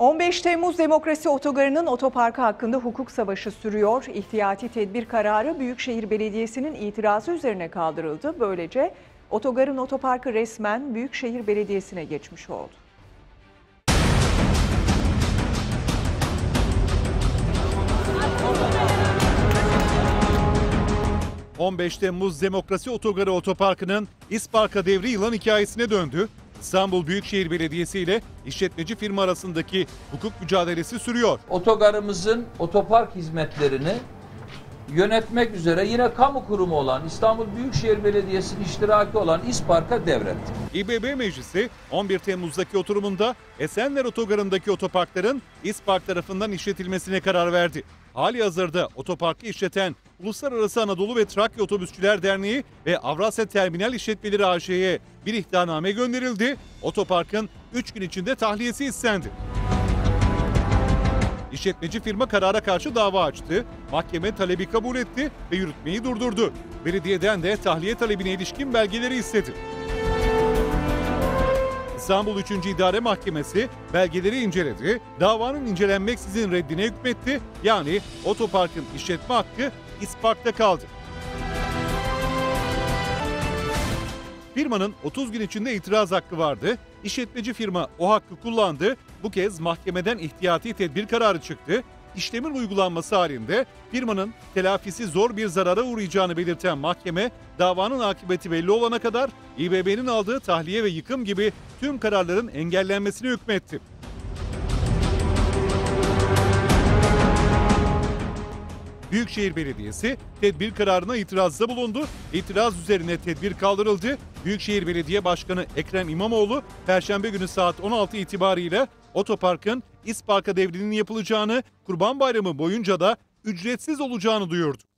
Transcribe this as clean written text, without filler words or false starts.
15 Temmuz Demokrasi Otogarı'nın otoparkı hakkında hukuk savaşı sürüyor. İhtiyati tedbir kararı Büyükşehir Belediyesi'nin itirazı üzerine kaldırıldı. Böylece otogarın otoparkı resmen Büyükşehir Belediyesi'ne geçmiş oldu. ...15 Temmuz Demokrasi Otogarı Otoparkı'nın İspark'a devri yılan hikayesine döndü. İstanbul Büyükşehir Belediyesi ile işletmeci firma arasındaki hukuk mücadelesi sürüyor. Otogarımızın otopark hizmetlerini yönetmek üzere yine kamu kurumu olan İstanbul Büyükşehir Belediyesi'nin iştiraki olan İspark'a devretti. İBB Meclisi 11 Temmuz'daki oturumunda Esenler Otogarı'ndaki otoparkların İspark tarafından işletilmesine karar verdi. Halihazırda otoparkı işleten Uluslararası Anadolu ve Trakya Otobüsçüler Derneği ve Avrasya Terminal İşletmeleri AŞ'ye bir ihtarname gönderildi. Otoparkın 3 gün içinde tahliyesi istendi. İşletmeci firma karara karşı dava açtı. Mahkeme talebi kabul etti ve yürütmeyi durdurdu. Belediyeden de tahliye talebine ilişkin belgeleri istedi. İstanbul 3. İdare Mahkemesi belgeleri inceledi, davanın incelenmeksizin reddine hükmetti. Yani otoparkın işletme hakkı İspark'ta kaldı. Firmanın 30 gün içinde itiraz hakkı vardı. İşletmeci firma o hakkı kullandı. Bu kez mahkemeden ihtiyati tedbir kararı çıktı. İşlemin uygulanması halinde firmanın telafisi zor bir zarara uğrayacağını belirten mahkeme, davanın akıbeti belli olana kadar İBB'nin aldığı tahliye ve yıkım gibi tüm kararların engellenmesine hükmetti. Büyükşehir Belediyesi tedbir kararına itirazda bulundu. İtiraz üzerine tedbir kaldırıldı. Büyükşehir Belediye Başkanı Ekrem İmamoğlu, Perşembe günü saat 16 itibariyle otoparkın İspark'a devrinin yapılacağını, Kurban Bayramı boyunca da ücretsiz olacağını duyurdu.